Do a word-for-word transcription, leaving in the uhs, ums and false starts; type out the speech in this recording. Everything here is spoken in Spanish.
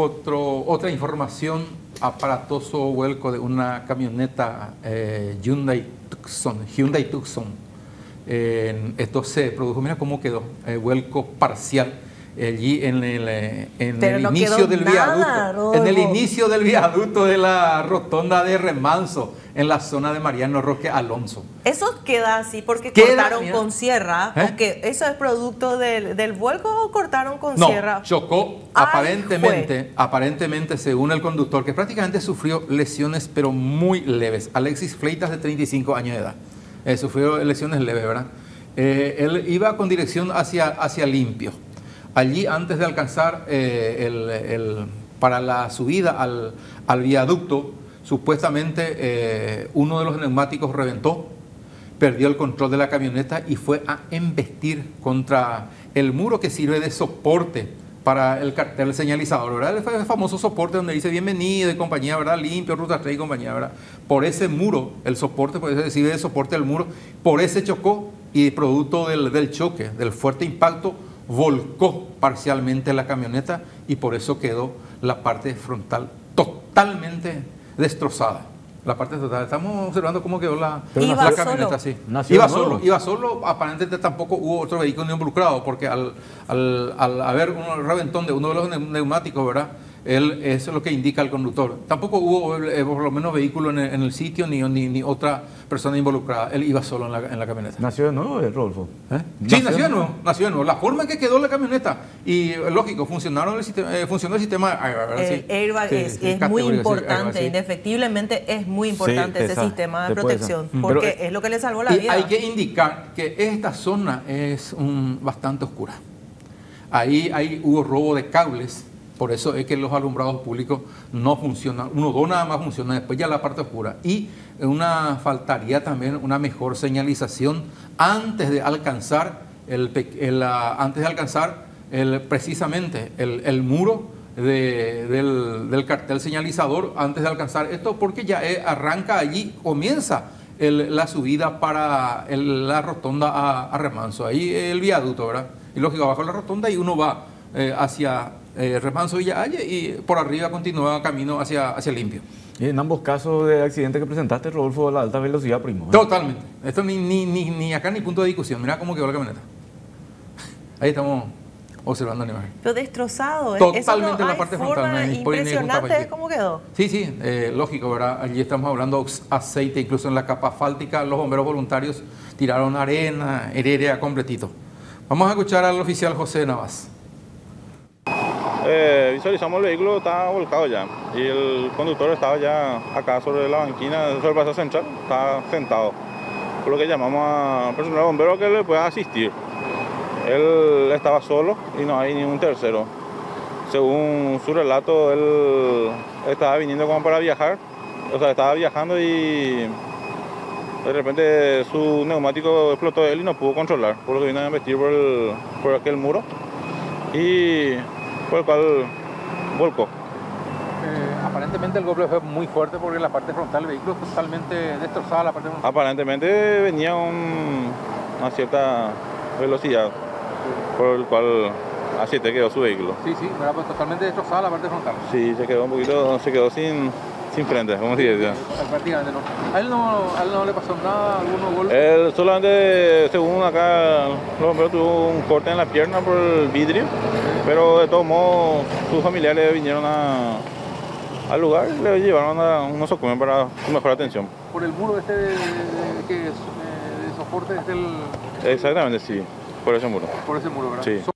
Otro, otra información aparatoso vuelco de una camioneta eh, Hyundai Tucson. Hyundai Tucson. Eh, esto se produjo, mira cómo quedó, eh, vuelco parcial allí en el, en el no inicio del nada, viaducto, Rodolfo. En el inicio del viaducto de la rotonda de Remanso, en la zona de Mariano Roque Alonso. Eso queda así porque queda, cortaron mira, con sierra, ¿eh? Aunque eso es producto del, del vuelco o cortaron con no, sierra. Chocó. Ay, aparentemente, jue. aparentemente según el conductor, que prácticamente sufrió lesiones pero muy leves. Alexis Fleitas, de treinta y cinco años de edad, eh, sufrió lesiones leves, ¿verdad? Eh, él iba con dirección hacia, hacia Limpio. Allí, antes de alcanzar eh, el, el, para la subida al, al viaducto, supuestamente eh, uno de los neumáticos reventó, perdió el control de la camioneta y fue a embestir contra el muro que sirve de soporte para el cartel señalizador, ¿verdad? El famoso soporte donde dice bienvenido y compañía, ¿verdad? Limpio, ruta tres y compañía, ¿verdad? Por ese muro, el soporte, por eso sirve de soporte del muro, por ese chocó y producto del, del choque, del fuerte impacto, volcó parcialmente la camioneta y por eso quedó la parte frontal totalmente destrozada. La parte total, estamos observando cómo quedó la, la camioneta. Sí. Iba solo, iba solo, aparentemente tampoco hubo otro vehículo ni involucrado, porque al, al, al haber un reventón de uno de los neumáticos, ¿verdad? Él, eso es lo que indica el conductor. Tampoco hubo eh, por lo menos vehículo en el, en el sitio ni, ni, ni otra persona involucrada. Él iba solo en la, en la camioneta. ¿Nació de nuevo, Rodolfo? ¿Eh? Sí, nació de nuevo, nació de nuevo. La forma en que quedó la camioneta. Y lógico, funcionaron el sistema, eh, funcionó el sistema airbag. El sí, airbag sí, es, sí, es muy importante, sí. Indefectiblemente es muy importante, sí, ese sabe, sistema de protección. Porque es, es lo que le salvó la vida. Hay que indicar que esta zona es un, bastante oscura. Ahí, ahí hubo robo de cables. Por eso es que los alumbrados públicos no funcionan. Uno, dos nada más funciona, después ya la parte oscura. Y una faltaría también una mejor señalización antes de alcanzar, el, el, antes de alcanzar el, precisamente el, el muro de, del, del cartel señalizador, antes de alcanzar esto, porque ya arranca allí, comienza el, la subida para el, la rotonda a, a Remanso. Ahí el viaducto, ¿verdad? Y lógico, abajo la rotonda y uno va eh, hacia... Eh, Remanso, Villalle, y por arriba continúa camino hacia, hacia Limpio. Y en ambos casos de accidente que presentaste, Rodolfo, la alta velocidad primo, ¿eh? Totalmente. Esto ni, ni, ni, ni acá ni punto de discusión. Mirá cómo quedó la camioneta. Ahí estamos observando la imagen. Pero destrozado, ¿eh? Totalmente no, la parte frontal. Impresionante es cómo quedó. Sí, sí, eh, lógico, ¿verdad? Allí estamos hablando de aceite, incluso en la capa asfáltica, los bomberos voluntarios tiraron arena, heredia completito. Vamos a escuchar al oficial José Navas. Eh, visualizamos el vehículo, estaba volcado ya y el conductor estaba ya acá sobre la banquina, sobre el paso central, estaba sentado, por lo que llamamos a personal bombero que le pueda asistir. Él estaba solo y no hay ningún tercero. Según su relato, él estaba viniendo como para viajar, o sea, estaba viajando y de repente su neumático explotó él y no pudo controlar, por lo que vino a embestir por, el, por aquel muro y... por el cual volcó. Eh, aparentemente el golpe fue muy fuerte porque la parte frontal del vehículo es totalmente destrozada. La parte frontal. Aparentemente venía un, una cierta velocidad, sí, por el cual así te quedó su vehículo. Sí, sí, era pues totalmente destrozada la parte frontal. Sí, se quedó un poquito, se quedó sin, sin frente, como se dice. Prácticamente no. ¿A él no, a él no le pasó nada, algunos golpes? Él solamente, según acá, los bomberos tuvo un corte en la pierna por el vidrio. Pero de todos modos, sus familiares vinieron a, al lugar y le llevaron a unos socumen para su mejor atención. ¿Por el muro este de, de, que es, de soporte es el...? Exactamente, sí, por ese muro. Por ese muro, ¿verdad? Sí.